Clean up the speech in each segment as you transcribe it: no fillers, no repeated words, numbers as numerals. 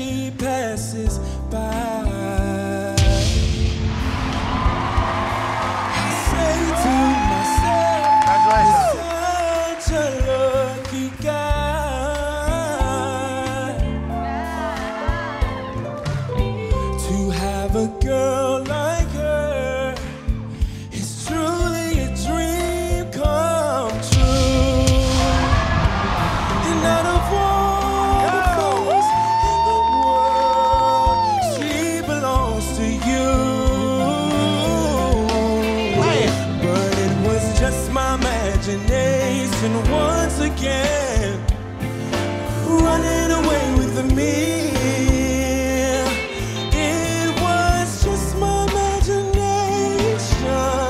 she passes by. I say to myself, such a lucky guy. To have a girl like her is truly a dream come true. And out of all the folks in the world, she belongs to you. But it was just my imagination once again, running away with me. It was just my imagination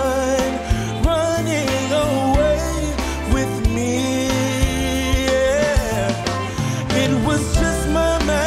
running away with me. It was just my imagination.